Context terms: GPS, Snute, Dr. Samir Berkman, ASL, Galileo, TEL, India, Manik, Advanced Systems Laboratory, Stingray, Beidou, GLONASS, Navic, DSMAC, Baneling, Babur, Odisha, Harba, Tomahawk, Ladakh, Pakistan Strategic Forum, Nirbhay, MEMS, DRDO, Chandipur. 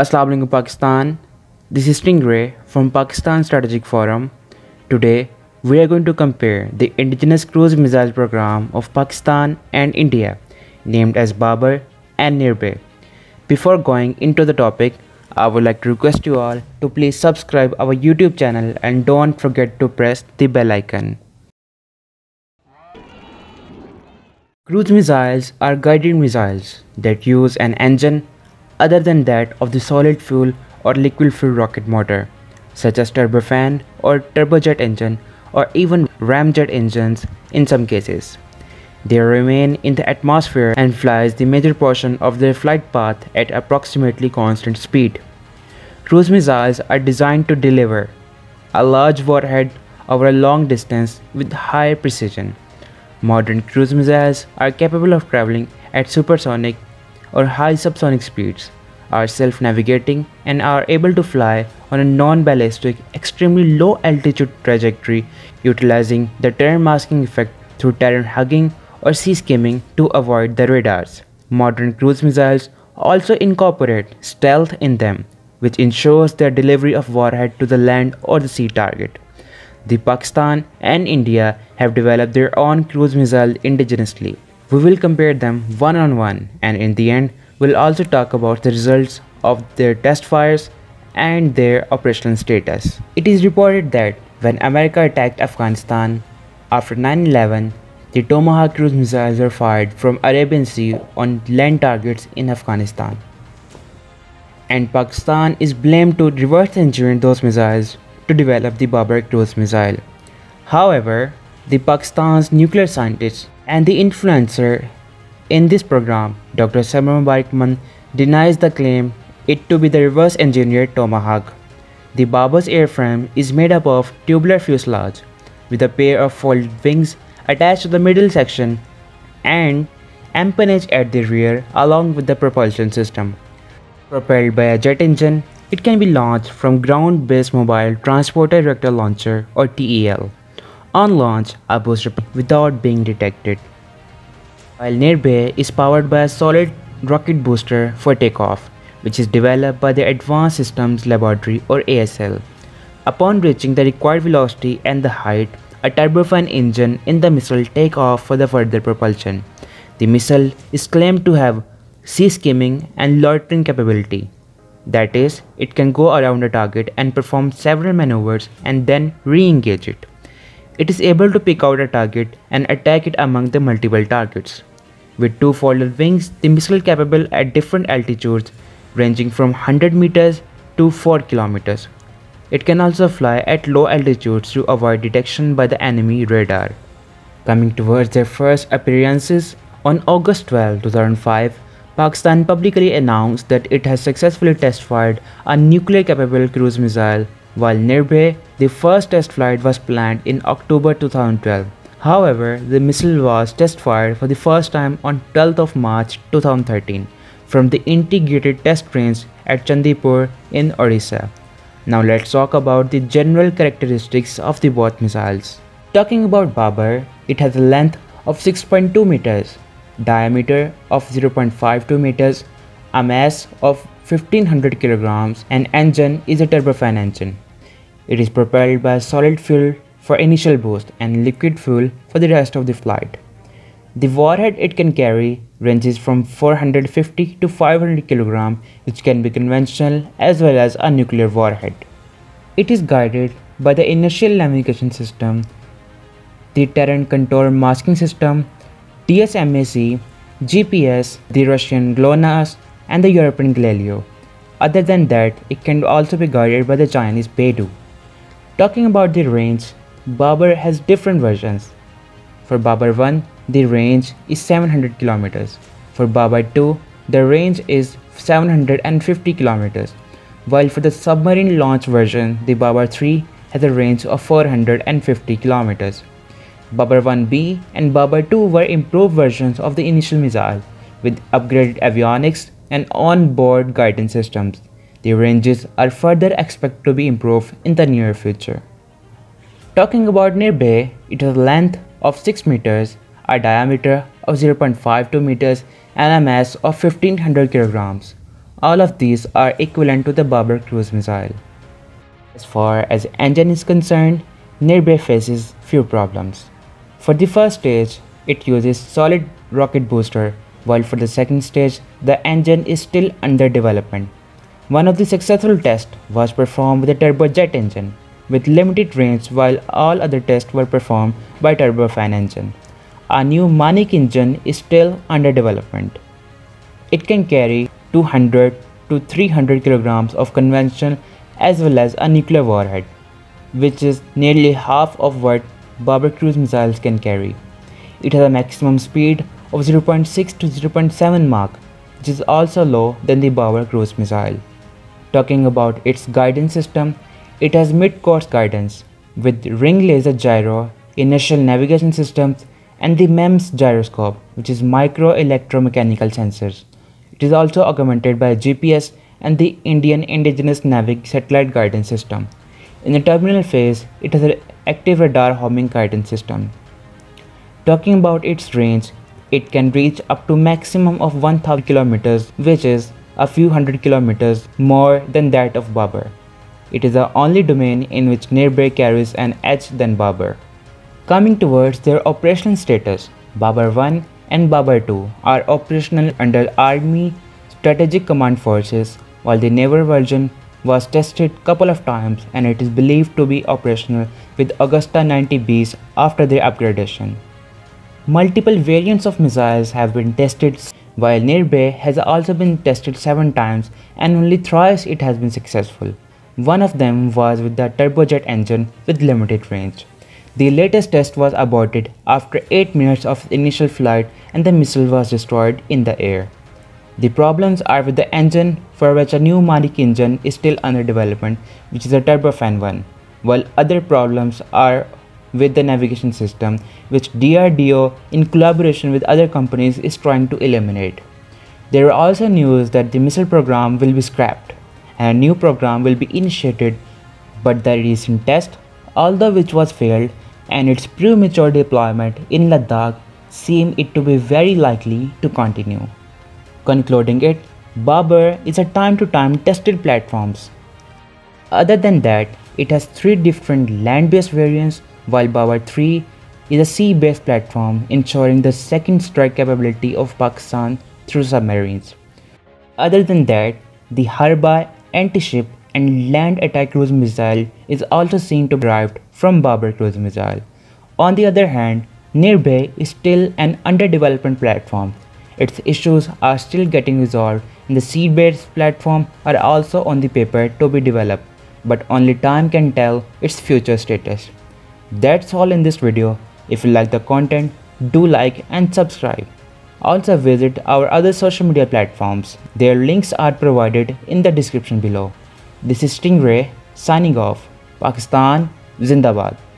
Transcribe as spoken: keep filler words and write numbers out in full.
Assalamu alaikum Pakistan, this is Stingray from Pakistan Strategic Forum. Today we are going to compare the indigenous cruise missile program of Pakistan and India named as Babur and Nirbhay. Before going into the topic, I would like to request you all to please subscribe our YouTube channel and don't forget to press the bell icon. Cruise missiles are guided missiles that use an engine other than that of the solid fuel or liquid fuel rocket motor, such as turbofan or turbojet engine or even ramjet engines in some cases. They remain in the atmosphere and flies the major portion of their flight path at approximately constant speed. Cruise missiles are designed to deliver a large warhead over a long distance with high precision. Modern cruise missiles are capable of traveling at supersonic or high subsonic speeds, are self-navigating, and are able to fly on a non-ballistic, extremely low altitude trajectory utilizing the terrain masking effect through terrain hugging or sea skimming to avoid the radars. Modern cruise missiles also incorporate stealth in them, which ensures their delivery of warhead to the land or the sea target. The Pakistan and India have developed their own cruise missile indigenously. We will compare them one on one, and in the end, we'll also talk about the results of their test fires and their operational status. It is reported that when America attacked Afghanistan after nine eleven, the Tomahawk cruise missiles were fired from Arabian Sea on land targets in Afghanistan. And Pakistan is blamed to reverse engineer those missiles to develop the Babur cruise missile. However, the Pakistan's nuclear scientists and the influencer in this program, Doctor Samir Berkman, denies the claim it to be the reverse engineered Tomahawk. The Babur's airframe is made up of tubular fuselage with a pair of folded wings attached to the middle section and empennage at the rear along with the propulsion system. Propelled by a jet engine, it can be launched from Ground-Based Mobile Transporter Erectile Launcher or T E L. On launch, a booster without being detected, while Nirbhay is powered by a solid rocket booster for takeoff, which is developed by the Advanced Systems Laboratory or A S L. Upon reaching the required velocity and the height, a turbofan engine in the missile takes off for the further propulsion. The missile is claimed to have sea skimming and loitering capability. That is, it can go around a target and perform several maneuvers and then re-engage it. It is able to pick out a target and attack it among the multiple targets. With two folded wings, the missile is capable at different altitudes ranging from one hundred meters to four kilometers. It can also fly at low altitudes to avoid detection by the enemy radar. Coming towards their first appearances, on August twelfth two thousand five, Pakistan publicly announced that it has successfully test-fired a nuclear-capable cruise missile, while Nirbhay, the first test flight, was planned in October two thousand twelve. However, the missile was test fired for the first time on twelfth of March two thousand thirteen from the integrated test range at Chandipur in Odisha. Now let's talk about the general characteristics of the both missiles. Talking about Babur, it has a length of six point two meters, diameter of zero point five two meters, a mass of fifteen hundred kilograms, and engine is a turbofan engine. It is propelled by solid fuel for initial boost and liquid fuel for the rest of the flight. The warhead it can carry ranges from four hundred fifty to five hundred kilograms, which can be conventional as well as a nuclear warhead. It is guided by the inertial navigation system, the terrain contour masking system, D S M A C, G P S, the Russian GLONASS, and the European Galileo. Other than that, it can also be guided by the Chinese Beidou. Talking about the range, Babur has different versions. For Babur one, the range is seven hundred kilometers. For Babur two, the range is seven hundred fifty kilometers. While for the submarine launch version, the Babur three has a range of four hundred fifty kilometers. Babur one B and Babur two were improved versions of the initial missile with upgraded avionics and on-board guidance systems. The ranges are further expected to be improved in the near future. Talking about Nirbhay, it has a length of six meters, a diameter of zero point five two meters, and a mass of fifteen hundred kilograms. All of these are equivalent to the Babur cruise missile. As far as the engine is concerned, Nirbhay faces few problems. For the first stage, it uses solid rocket booster, while for the second stage, the engine is still under development. One of the successful tests was performed with a turbojet engine, with limited range, while all other tests were performed by turbofan engine. A new Manik engine is still under development. It can carry two hundred to three hundred kilograms of conventional as well as a nuclear warhead, which is nearly half of what Babur cruise missiles can carry. It has a maximum speed of zero point six to zero point seven Mach, which is also lower than the Babur cruise missile. Talking about its guidance system, it has mid-course guidance with ring laser gyro, inertial navigation systems, and the MEMS gyroscope, which is micro electromechanical sensors. It is also augmented by G P S and the Indian indigenous Navic satellite guidance system. In the terminal phase, it has an active radar homing guidance system. Talking about its range, it can reach up to maximum of one thousand kilometers, which is a few hundred kilometers more than that of Babur. It is the only domain in which Nirbhay carries an edge than Babur. Coming towards their operational status, Babur one and Babur two are operational under Army Strategic Command Forces, while the naval version was tested couple of times and it is believed to be operational with Augusta ninety Bs after their upgradation. Multiple variants of missiles have been tested, while Nirbhay has also been tested seven times and only thrice it has been successful. One of them was with the turbojet engine with limited range. The latest test was aborted after eight minutes of initial flight and the missile was destroyed in the air. The problems are with the engine, for which a new Manik engine is still under development, which is a turbofan one, while other problems are with the navigation system, which D R D O in collaboration with other companies is trying to eliminate. There are also news that the missile program will be scrapped and a new program will be initiated, but the recent test, although which was failed, and its premature deployment in Ladakh seem it to be very likely to continue. Concluding it, Babur is a time-to-time tested platforms. Other than that, it has three different land-based variants, while Babur three is a sea-based platform, ensuring the second strike capability of Pakistan through submarines. Other than that, the Harba anti-ship and land attack cruise missile is also seen to be derived from Babur cruise missile. On the other hand, Nirbhay is still an under-development platform. Its issues are still getting resolved and the sea-based platform are also on the paper to be developed, but only time can tell its future status. That's all in this video. If you like the content, do like and subscribe. Also visit our other social media platforms. Their links are provided in the description below. This is Stingray signing off. Pakistan Zindabad.